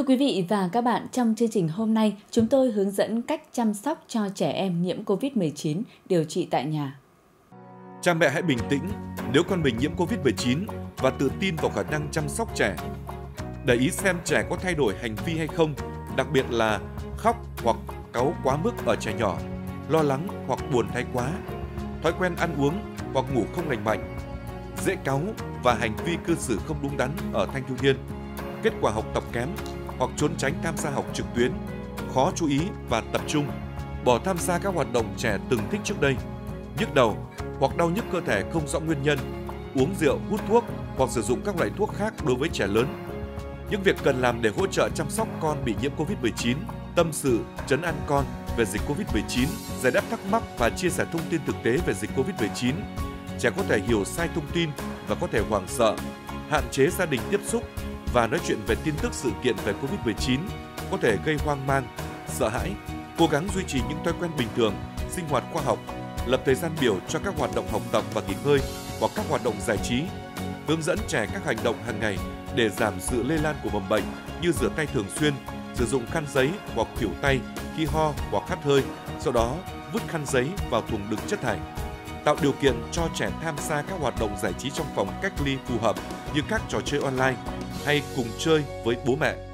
Thưa quý vị và các bạn, trong chương trình hôm nay, chúng tôi hướng dẫn cách chăm sóc cho trẻ em nhiễm COVID-19 điều trị tại nhà. Cha mẹ hãy bình tĩnh nếu con mình nhiễm COVID-19 và tự tin vào khả năng chăm sóc trẻ. Để ý xem trẻ có thay đổi hành vi hay không, đặc biệt là khóc hoặc cáu quá mức ở trẻ nhỏ, lo lắng hoặc buồn thay quá, thói quen ăn uống hoặc ngủ không lành mạnh, dễ cáu và hành vi cư xử không đúng đắn ở thanh thiếu niên, kết quả học tập kém hoặc trốn tránh tham gia học trực tuyến, khó chú ý và tập trung, bỏ tham gia các hoạt động trẻ từng thích trước đây, nhức đầu hoặc đau nhức cơ thể không rõ nguyên nhân, uống rượu, hút thuốc hoặc sử dụng các loại thuốc khác đối với trẻ lớn. Những việc cần làm để hỗ trợ chăm sóc con bị nhiễm COVID-19, tâm sự, trấn an con về dịch COVID-19, giải đáp thắc mắc và chia sẻ thông tin thực tế về dịch COVID-19. Trẻ có thể hiểu sai thông tin và có thể hoảng sợ, hạn chế gia đình tiếp xúc và nói chuyện về tin tức sự kiện về COVID-19 có thể gây hoang mang, sợ hãi. Cố gắng duy trì những thói quen bình thường, sinh hoạt khoa học, lập thời gian biểu cho các hoạt động học tập và nghỉ ngơi hoặc các hoạt động giải trí. Hướng dẫn trẻ các hành động hàng ngày để giảm sự lây lan của mầm bệnh như rửa tay thường xuyên, sử dụng khăn giấy hoặc khuỷu tay khi ho hoặc hắt hơi, sau đó vứt khăn giấy vào thùng đựng chất thải. Tạo điều kiện cho trẻ tham gia các hoạt động giải trí trong phòng cách ly phù hợp như các trò chơi online hay cùng chơi với bố mẹ.